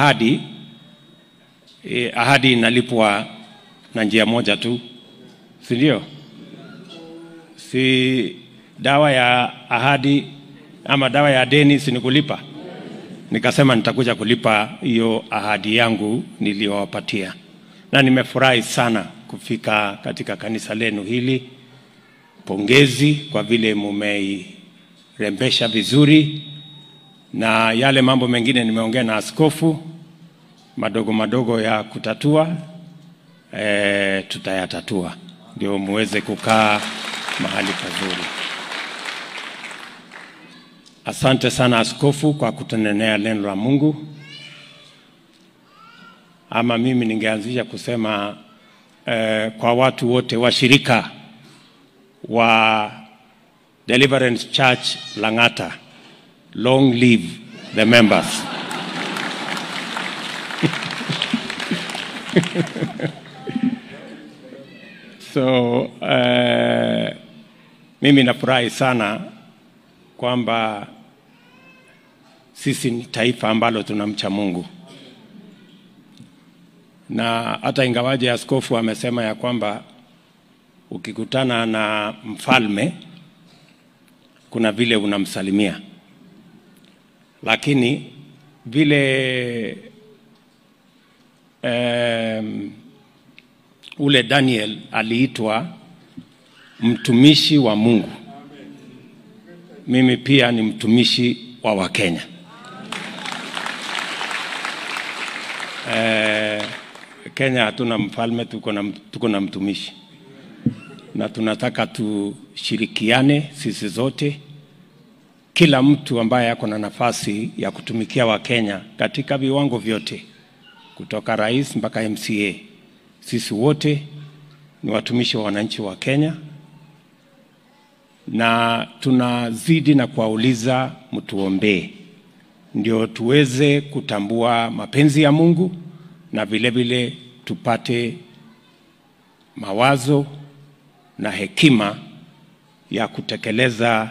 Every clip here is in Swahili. ahadi. Ahadi inalipwa na njia moja tu, si ndio? Si dawa ya ahadi ama dawa ya deni si nikulipa. Nikasema nitakuja kulipa hiyo ahadi yangu niliyowapatia. Na nimefurahi sana kufika katika kanisa lenu hili. Pongezi kwa vile mumeirembesha vizuri. Na yale mambo mengine nimeongea na askofu, madogo madogo ya kutatua, tutayatatua ndio muweze kukaa mahali pazuri. Asante sana askofu kwa kutunenea neno la Mungu. Ama mimi ningeanzisha kusema kwa watu wote wa shirika wa Deliverance Church Langata, long live the members. So mimi nafurahi sana kwamba sisi ni taifa ambalo tunamcha Mungu. Na hata ingawaje askofu amesema ya kwamba ukikutana na mfalme kuna vile unamsalimia, lakini vile ule Daniel aliitwa mtumishi wa Mungu, mimi pia ni mtumishi wa Wakenya. Kenya hatuna mfalme, tuko na mtumishi. Na tunataka tushirikiane sisi zote, kila mtu ambaye ako na nafasi ya kutumikia Wakenya katika viwango vyote, kutoka rais mpaka MCA. Sisi wote ni watumishi wa wananchi wa Kenya. Na tunazidi na kuwauliza mtuombe, ndio tuweze kutambua mapenzi ya Mungu na vile vile tupate mawazo na hekima ya kutekeleza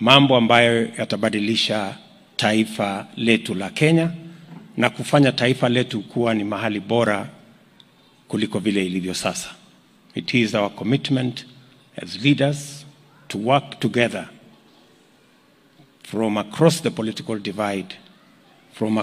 mambo ambayo yatabadilisha taifa letu la Kenya na kufanya taifa letu kuwa ni mahali bora kuliko vile ilivyo sasa. It is our commitment as leaders to work together from across the political divide, from